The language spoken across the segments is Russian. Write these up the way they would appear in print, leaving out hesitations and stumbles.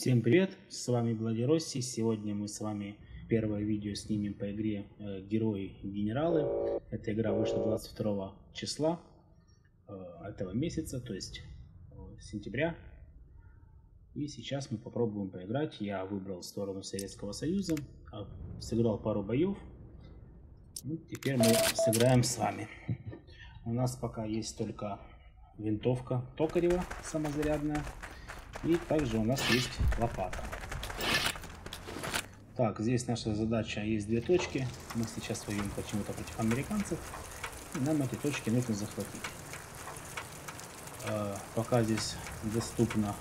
Всем привет, с вами Bloody Rossi. Сегодня мы с вами первое видео снимем по игре Герои и Генералы. Эта игра вышла 22 числа этого месяца, то есть сентября. И сейчас мы попробуем поиграть. Я выбрал сторону Советского Союза, сыграл пару боев. И теперь мы сыграем с вами. У нас пока есть только винтовка Токарева самозарядная. И также у нас есть лопата. Так, здесь наша задача, есть две точки. Мы сейчас воюем почему-то против американцев. И нам эти точки нужно захватить. Пока здесь доступно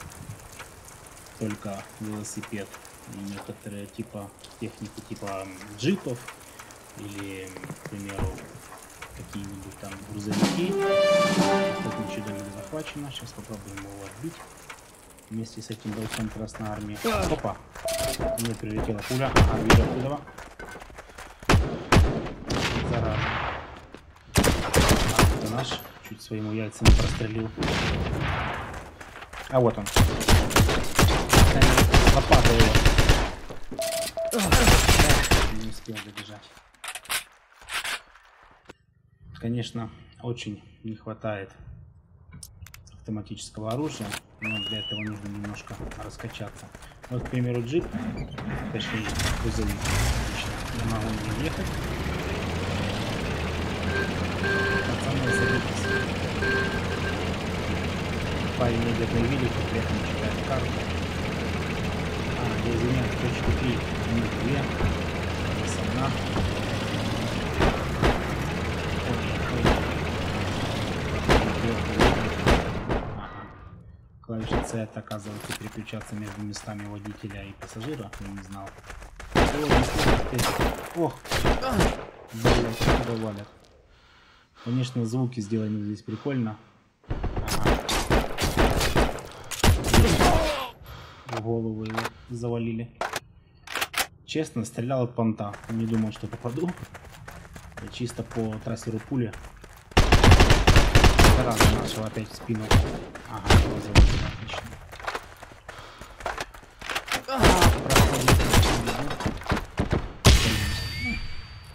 только велосипед и некоторые типа техники, типа джипов или, к примеру, какие-нибудь там грузовики. Тут ничего не захвачено. Сейчас попробуем его отбить. Вместе с этим бойцом Красной Армии. Опа! Мне прилетела пуля. Вижу оттуда. Зараза. Это наш. Чуть своему яйцам не прострелил. А вот он. Лопата его. Не успел добежать. Конечно, очень не хватает автоматического оружия. Но для этого нужно немножко раскачаться. Вот, к примеру, джип, точнее, грузовик. Я могу не ехать. Парень идет на велике, при этом читает карту. Я извиняюсь, точку 3, не 2, здесь одна. Клавиша C, это, оказывается, переключаться между местами водителя и пассажира, я не знал. Ох, блядь, что валят. Конечно, звуки сделаны здесь прикольно. Ага. Голову его завалили. Честно, стрелял от понта. Не думал, что попаду. Я чисто по трассеру пули. Раза нашего опять в спину. Ага, отлично.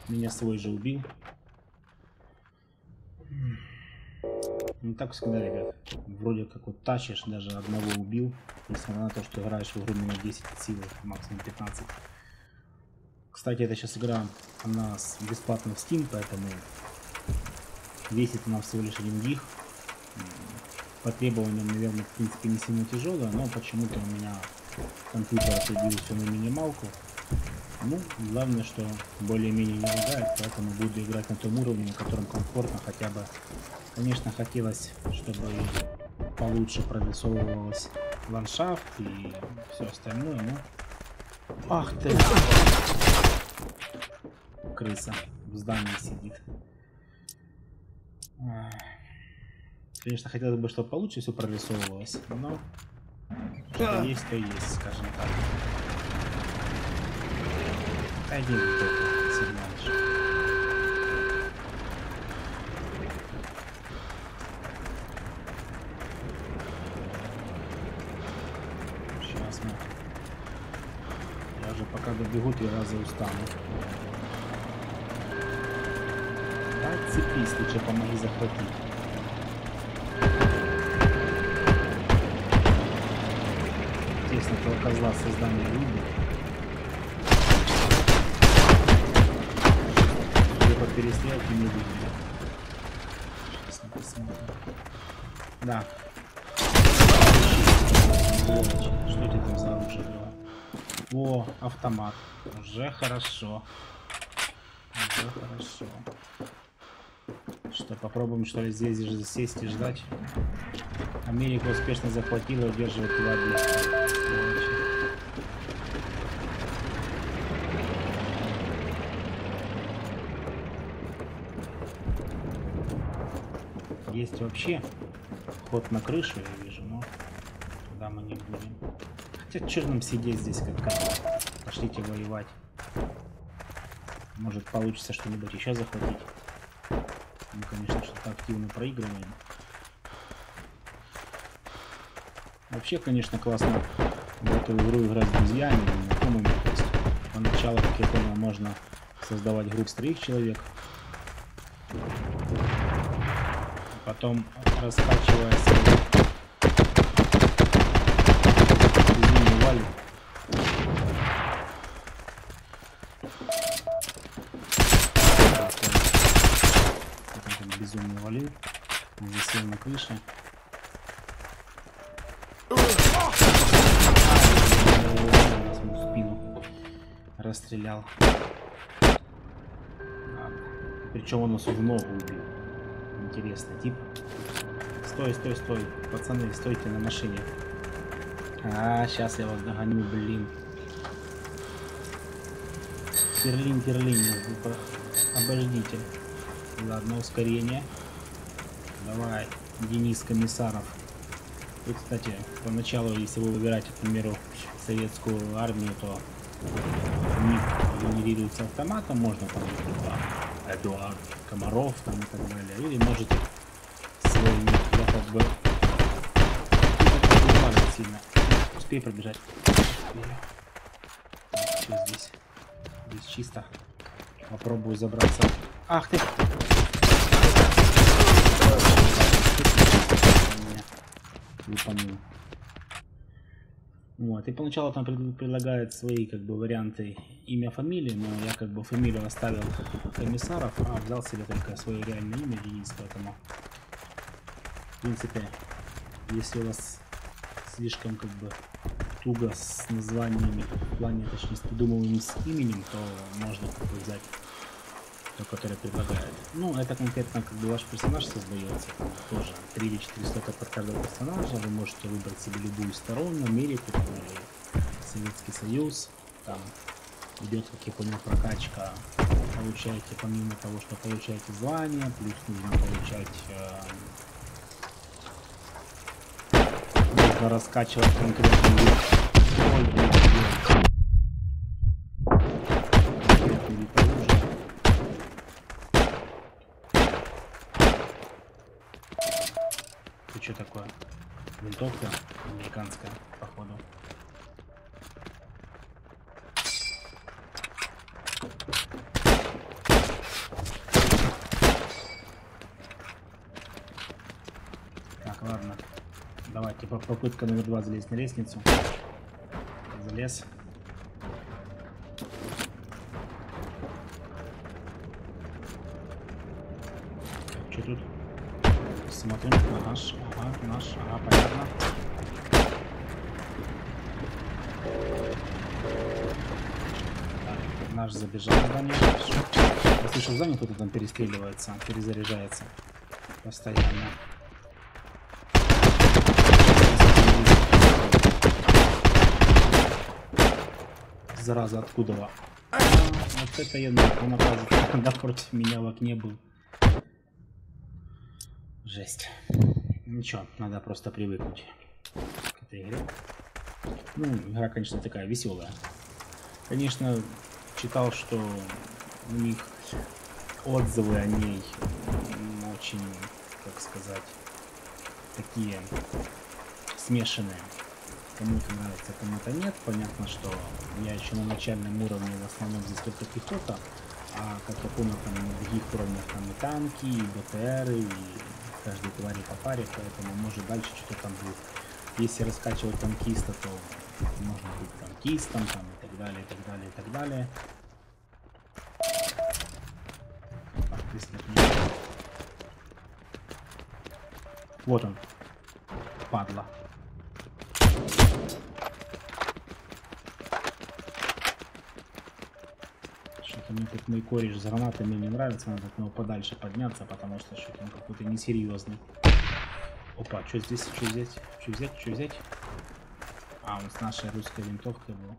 Меня свой же убил. Ну так всегда, ребят. Вроде как вот тащишь, даже одного убил. Несмотря на то, что играешь в игру минут 10 силы, максимум 15. Кстати, это сейчас игра у нас бесплатно в Steam, поэтому весит нам всего лишь 1 гиг. По требованиям, наверное, в принципе, не сильно тяжелая, но почему-то у меня компьютер отсадил все на минималку. Ну, главное, что более-менее не лагает, поэтому буду играть на том уровне, на котором комфортно хотя бы. Конечно, хотелось, чтобы получше прорисовывалось ландшафт и все остальное, но... Ах ты! Крыса в здании сидит. Конечно, хотелось бы, чтобы получше все прорисовывалось, но что есть, то есть, скажем так. Один только сигналишь. Сейчас мы... Я уже пока добегу, 3 раза устану. Цепись, лучше помоги захватить. Здесь на этого козла создание люди. Либо перестрелки не видно. Сейчас мы посмотрим. Да. Что это там за оружие было? О, автомат. Уже хорошо. Уже хорошо. Что, попробуем, что ли, здесь же засесть и ждать? Америка успешно захватила и удерживает его объект. Есть вообще ход на крышу, я вижу, но туда мы не будем. Хотя черт нам сидеть здесь как-то. Пошлите воевать. Может, получится что-нибудь еще захватить. Мы, конечно, что-то активно проигрываем. Вообще, конечно, классно в эту игру играть с друзьями, знакомыми. То есть поначалу, как я понял, можно создавать групп с 3 человек. Потом, раскачиваясь валю, безумный валил, он висел на крыше. В спину расстрелял. Причем он нас в ногу убил. Интересный тип. Стой, стой, стой. Пацаны, стойте на машине. А, сейчас я вас догоню, блин. Терлин, терлин. Обождите. Ладно, ускорение. Давай, Денис Комиссаров. И, кстати, поначалу, если вы выбираете, к примеру, советскую армию, то миг генерируется автоматом, можно там Эдуард Комаров там и так далее, или можете свой миг, я как бы сильно. Успей пробежать. Что здесь? Здесь чисто. Попробую забраться. Ах ты! Выполнил. Вот, и поначалу там предлагает свои как бы варианты имя, фамилии, но я как бы фамилию оставил Комиссаров, а взял себе только свое реальное имя Денис, поэтому в принципе, если у вас слишком как бы туго с названиями, в плане, точнее, с придумыванием с именем, то можно как бы взять то, которое предлагает. Ну, это конкретно как бы ваш персонаж создается, тоже 3 или 4 слота под каждого персонажа, вы можете выбрать себе любую сторону, Америку, Советский Союз, там идет, как я понял, прокачка, получаете, помимо того, что получаете звание, плюс нужно получать, нужно раскачивать конкретный вид. Что такое? Винтовка американская, походу. Так, ладно. Давайте попытка номер 2 залезть на лестницу. Залез. Так, что тут? Смотрим, наш, понятно. Так, наш забежал в здание. Я слышу, в здании кто-то там перестреливается, перезаряжается постоянно. Зараза, откуда? Вот это я напротив меня в окне был. Жесть. Ничего, надо просто привыкнуть к этой игре. Ну, игра, конечно, такая веселая. Конечно, читал, что у них отзывы о ней очень, как сказать, такие смешанные. Кому-то нравится, кому-то нет. Понятно, что я еще на начальном уровне, в основном здесь только пехота, а как я понял, там на других уровнях там и танки, и БТРы, и каждой твари по паре, поэтому может дальше что-то там будет. Если раскачивать танкиста, то можно быть танкистом там, и так далее, и так далее, и так далее. Вот он, падла. Мне тут мой кореш с гранатами не нравится, надо от него подальше подняться, потому что что-то он какой-то несерьезный. Опа, что здесь, что взять, что взять, что взять? А, он с нашей русской винтовкой был.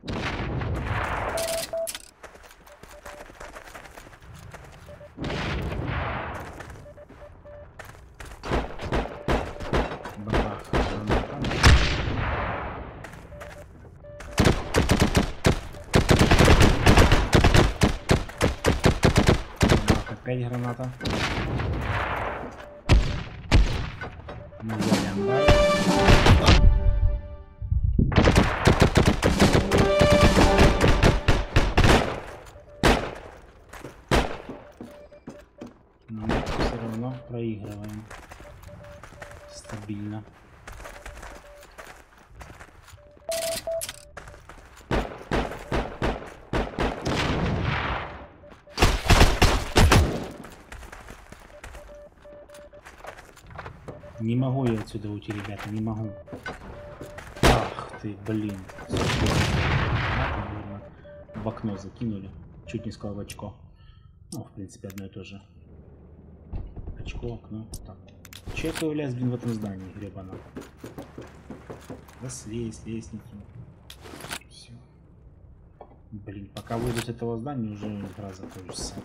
Граната. стабильно. Не могу я отсюда уйти, ребята, не могу. Ах ты, блин. В окно закинули. Чуть не сказал в очко. Ну, в принципе, одно и то же. Очко, окно. Так. Че я появляюсь, блин, в этом здании, гребана? Да слезь, лестницу. Все. Блин, пока выйду с этого здания, уже игра закончится.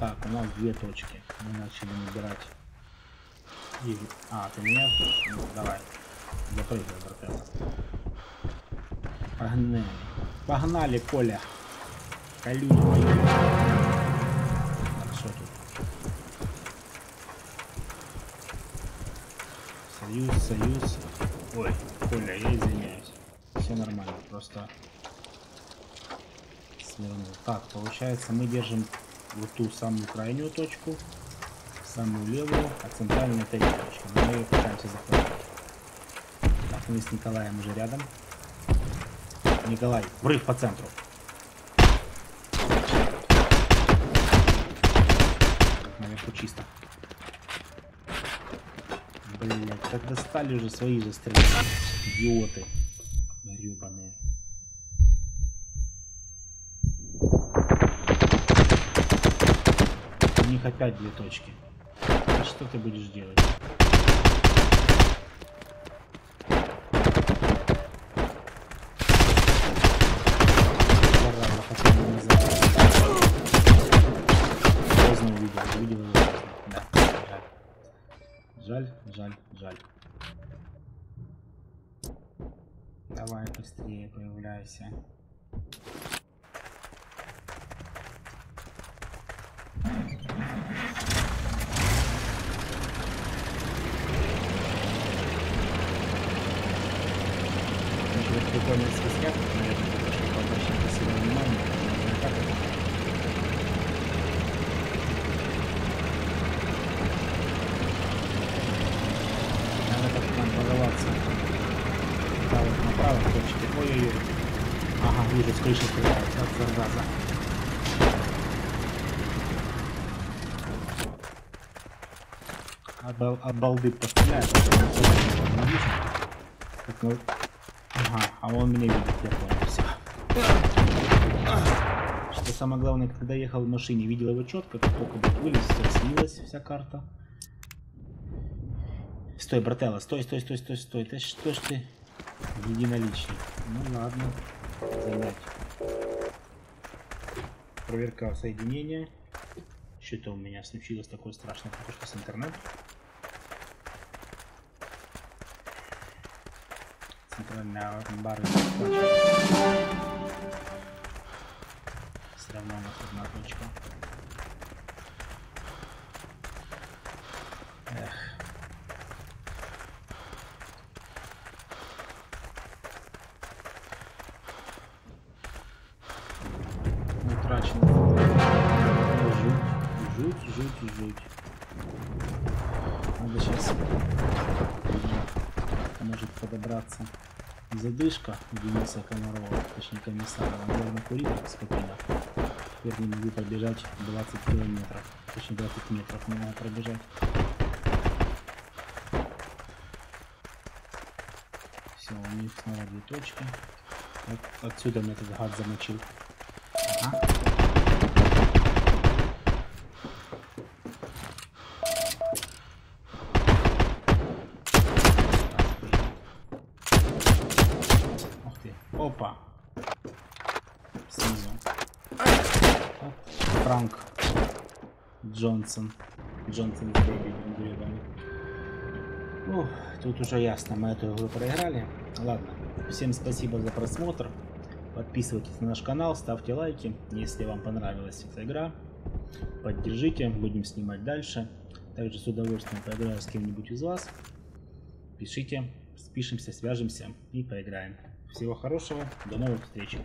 Так, у нас две точки. Мы начали набирать. И... А, ты меня? Ну, давай. Запрыгай, братан. Погнали. Погнали, Коля. Колюсь. Так, что тут? Союз, союз. Ой, Коля, я извиняюсь. Все нормально, просто свернул. Так, получается, мы держим вот ту самую крайнюю точку, самую левую, а центральная третья точка. Мы ее пытаемся захватить. Так, мы с Николаем уже рядом. Николай, врыв по центру. Наверху чисто. Блять, так достали уже свои же стрелы. Идиоты. Гребаные. У них опять две точки. А что ты будешь делать? Поздно увидел его. Да. Жаль, жаль, жаль. Давай быстрее появляйся. Прикольный свистяк, наверное, немножко побольше посильно внимание, но как это? Надо как-то нам подаваться. Да, вот направо точки. Ой-ой-ой. Ага, вижу, с крыши стреляются от зараза. От балды постреляют, а не ага, а он меня видит, я понял, все. Что самое главное, когда ехал в машине, видел его четко, как только вылез, все снилась вся карта. Стой, брателла, стой, стой, стой, стой, стой. Ты что ж ты единоличник? Ну ладно, занять. Проверка соединения. Что-то у меня случилось такое страшное, потому что с интернетом. Центральная бар все равно у нас одна точка. Эх. Утрачено. Жуть, жуть, жуть, жуть. Надо сейчас может подобраться. Задышка Дениса Комиссарова, точнее Комиссарова, наверное, курит скотина. Теперь не могу пробежать 20 километров, точнее 20 метров не могу пробежать. Все, у них снова две точки. Вот отсюда мне этот гад замочил. Ага. Опа. Снизу. Франк. Джонсон. Джонсон с гребами. Ну, тут уже ясно, мы эту игру проиграли. Ладно. Всем спасибо за просмотр. Подписывайтесь на наш канал, ставьте лайки. Если вам понравилась эта игра, поддержите, будем снимать дальше. Также с удовольствием поиграю с кем-нибудь из вас. Пишите, спишемся, свяжемся и поиграем. Всего хорошего, до новых встреч.